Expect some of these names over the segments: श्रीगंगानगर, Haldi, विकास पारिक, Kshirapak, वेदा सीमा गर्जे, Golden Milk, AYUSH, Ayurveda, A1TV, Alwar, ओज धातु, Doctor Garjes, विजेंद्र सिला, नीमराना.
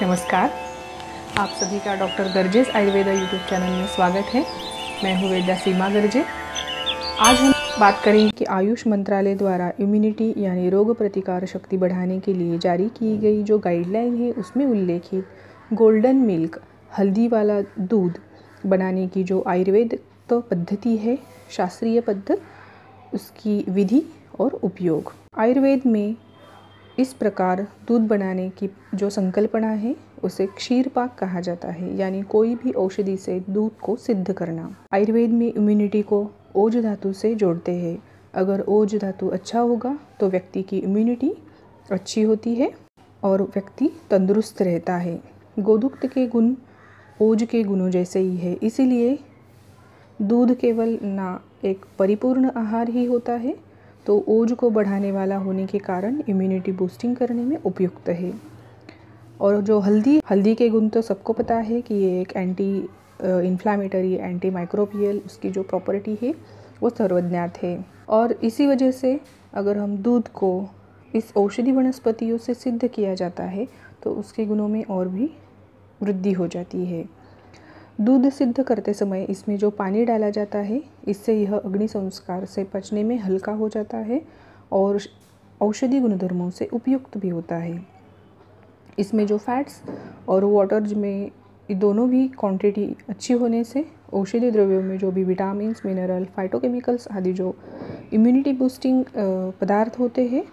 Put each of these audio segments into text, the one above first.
नमस्कार, आप सभी का डॉक्टर गर्जेस आयुर्वेदा यूट्यूब चैनल में स्वागत है। मैं हूँ वेदा सीमा गर्जे। आज हम बात करेंगे कि आयुष मंत्रालय द्वारा इम्यूनिटी यानी रोग प्रतिकार शक्ति बढ़ाने के लिए जारी की गई जो गाइडलाइन है उसमें उल्लेखित गोल्डन मिल्क हल्दी वाला दूध बनाने की जो आयुर्वेद तो पद्धति है, शास्त्रीय पद्धति, उसकी विधि और उपयोग। आयुर्वेद में इस प्रकार दूध बनाने की जो संकल्पना है उसे क्षीरपाक कहा जाता है, यानी कोई भी औषधि से दूध को सिद्ध करना। आयुर्वेद में इम्यूनिटी को ओज धातु से जोड़ते हैं। अगर ओज धातु अच्छा होगा तो व्यक्ति की इम्यूनिटी अच्छी होती है और व्यक्ति तंदुरुस्त रहता है। गोदुग्ध के गुण ओज के गुणों जैसे ही है, इसीलिए दूध केवल ना एक परिपूर्ण आहार ही होता है तो ओज को बढ़ाने वाला होने के कारण इम्यूनिटी बूस्टिंग करने में उपयुक्त है। और जो हल्दी के गुण तो सबको पता है कि ये एक एंटी इन्फ्लामेटरी, एंटी माइक्रोबियल, उसकी जो प्रॉपर्टी है वो सर्वज्ञात है। और इसी वजह से अगर हम दूध को इस औषधि वनस्पतियों से सिद्ध किया जाता है तो उसके गुणों में और भी वृद्धि हो जाती है। दूध सिद्ध करते समय इसमें जो पानी डाला जाता है इससे यह अग्नि संस्कार से पचने में हल्का हो जाता है और औषधि गुणधर्मों से उपयुक्त भी होता है। इसमें जो फैट्स और वाटर में दोनों भी क्वांटिटी अच्छी होने से औषधि द्रव्यों में जो भी विटामिन्स, मिनरल, फाइटोकेमिकल्स आदि जो इम्यूनिटी बूस्टिंग पदार्थ होते हैं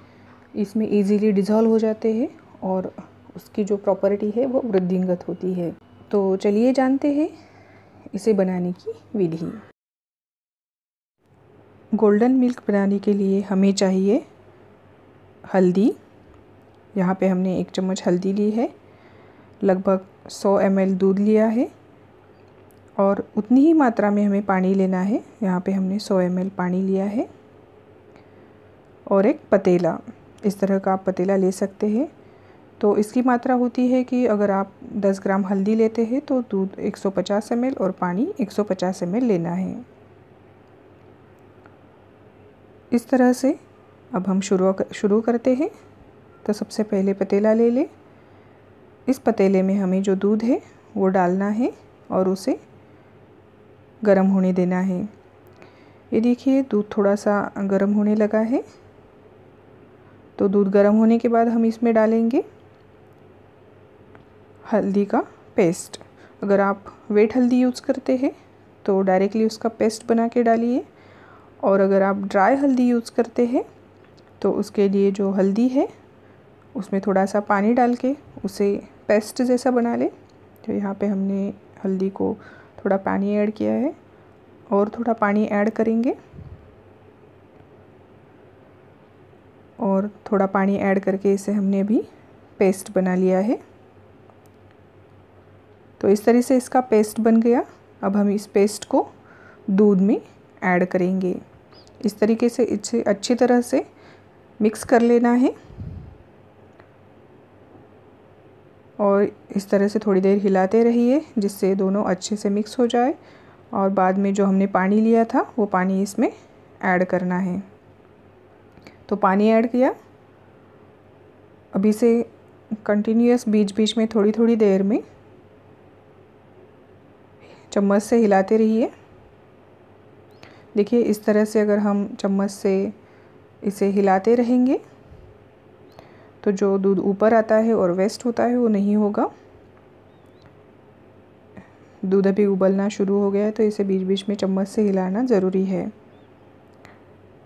इसमें ईजीली डिज़ोल्व हो जाते हैं और उसकी जो प्रॉपर्टी है वो वृद्धिंगत होती है। तो चलिए जानते हैं इसे बनाने की विधि। गोल्डन मिल्क बनाने के लिए हमें चाहिए हल्दी। यहाँ पे हमने 1 चम्मच हल्दी ली है, लगभग 100 ml दूध लिया है और उतनी ही मात्रा में हमें पानी लेना है। यहाँ पे हमने 100 ml पानी लिया है और एक पतीला, इस तरह का आप पतीला ले सकते हैं। तो इसकी मात्रा होती है कि अगर आप 10 ग्राम हल्दी लेते हैं तो दूध 150 ml और पानी 150 ml लेना है। इस तरह से अब हम शुरू करते हैं। तो सबसे पहले पतीला ले लें। इस पतीले में हमें जो दूध है वो डालना है और उसे गर्म होने देना है। ये देखिए दूध थोड़ा सा गर्म होने लगा है। तो दूध गर्म होने के बाद हम इसमें डालेंगे हल्दी का पेस्ट। अगर आप वेट हल्दी यूज़ करते हैं तो डायरेक्टली उसका पेस्ट बना के डालिए, और अगर आप ड्राई हल्दी यूज़ करते हैं तो उसके लिए जो हल्दी है उसमें थोड़ा सा पानी डाल के उसे पेस्ट जैसा बना लें। तो यहाँ पे हमने हल्दी को थोड़ा पानी ऐड किया है और थोड़ा पानी ऐड करेंगे और थोड़ा पानी ऐड करके इसे हमने भी पेस्ट बना लिया है। तो इस तरह से इसका पेस्ट बन गया। अब हम इस पेस्ट को दूध में ऐड करेंगे। इस तरीके से इसे अच्छी तरह से मिक्स कर लेना है और इस तरह से थोड़ी देर हिलाते रहिए जिससे दोनों अच्छे से मिक्स हो जाए। और बाद में जो हमने पानी लिया था वो पानी इसमें ऐड करना है। तो पानी ऐड किया। अभी से कंटिन्यूअस बीच बीच में थोड़ी थोड़ी देर में चम्मच से हिलाते रहिए। देखिए इस तरह से अगर हम चम्मच से इसे हिलाते रहेंगे तो जो दूध ऊपर आता है और वेस्ट होता है वो नहीं होगा। दूध अभी उबलना शुरू हो गया है तो इसे बीच बीच में चम्मच से हिलाना ज़रूरी है।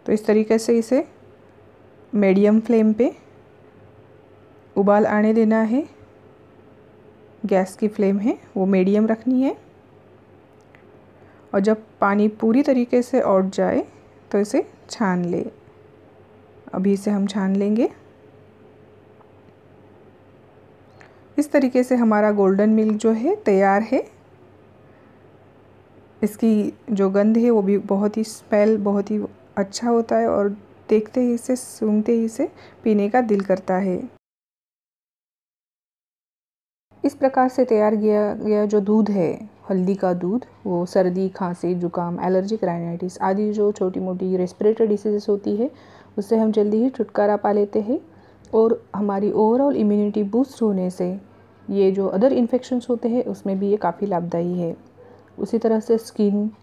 तो इस तरीके से इसे मीडियम फ्लेम पे उबाल आने देना है। गैस की फ्लेम है वो मीडियम रखनी है। और जब पानी पूरी तरीके से औट जाए तो इसे छान ले। अभी इसे हम छान लेंगे। इस तरीके से हमारा गोल्डन मिल्क जो है तैयार है। इसकी जो गंध है वो भी बहुत ही स्मेल बहुत ही अच्छा होता है और देखते ही इसे, सूंघते ही इसे पीने का दिल करता है। इस प्रकार से तैयार किया गया जो दूध है, हल्दी का दूध, वो सर्दी, खांसी, जुकाम, एलर्जिक राइनाइटिस आदि जो छोटी मोटी रेस्पिरेटरी डिसीजेस होती है उससे हम जल्दी ही छुटकारा पा लेते हैं और हमारी ओवरऑल इम्यूनिटी बूस्ट होने से ये जो अदर इन्फेक्शंस होते हैं उसमें भी ये काफ़ी लाभदायी है। उसी तरह से स्किन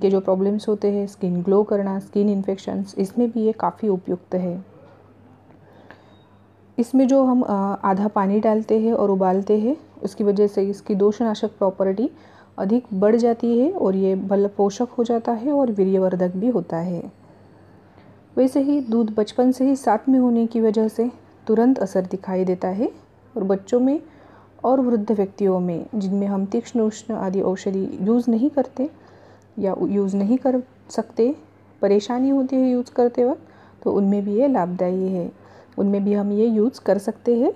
के जो प्रॉब्लम्स होते हैं, स्किन ग्लो करना, स्किन इन्फेक्शंस, इसमें भी ये काफ़ी उपयुक्त है। इसमें जो हम आधा पानी डालते हैं और उबालते हैं, उसकी वजह से इसकी दोषनाशक प्रॉपर्टी अधिक बढ़ जाती है और ये बल पोषक हो जाता है और वीर्यवर्धक भी होता है। वैसे ही दूध बचपन से ही साथ में होने की वजह से तुरंत असर दिखाई देता है और बच्चों में और वृद्ध व्यक्तियों में जिनमें हम तीक्ष्ण उष्ण आदि औषधि यूज़ नहीं करते या यूज़ नहीं कर सकते, परेशानी होती है यूज़ करते वक्त, तो उनमें भी ये लाभदायी है, उनमें भी हम ये यूज़ कर सकते हैं।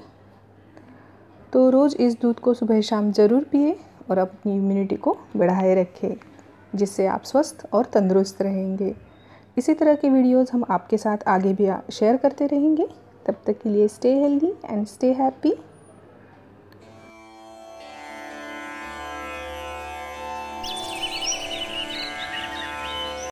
तो रोज़ इस दूध को सुबह शाम ज़रूर पिए और अपनी इम्यूनिटी को बढ़ाए रखें, जिससे आप स्वस्थ और तंदुरुस्त रहेंगे। इसी तरह के वीडियोस हम आपके साथ आगे भी शेयर करते रहेंगे। तब तक के लिए stay healthy and stay happy.